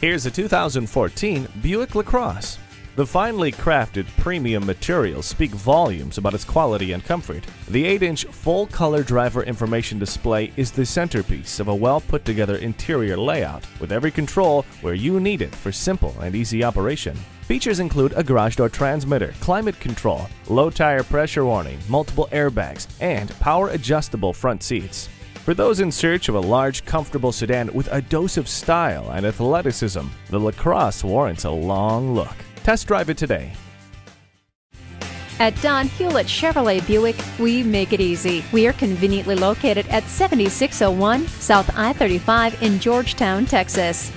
Here's a 2014 Buick LaCrosse. The finely crafted premium materials speak volumes about its quality and comfort. The 8-inch full-color driver information display is the centerpiece of a well-put-together interior layout, with every control where you need it for simple and easy operation. Features include a garage door transmitter, climate control, low tire pressure warning, multiple airbags, and power-adjustable front seats. For those in search of a large, comfortable sedan with a dose of style and athleticism, the LaCrosse warrants a long look. Test drive it today. At Don Hewlett Chevrolet Buick, we make it easy. We are conveniently located at 7601 South I-35 in Georgetown, Texas.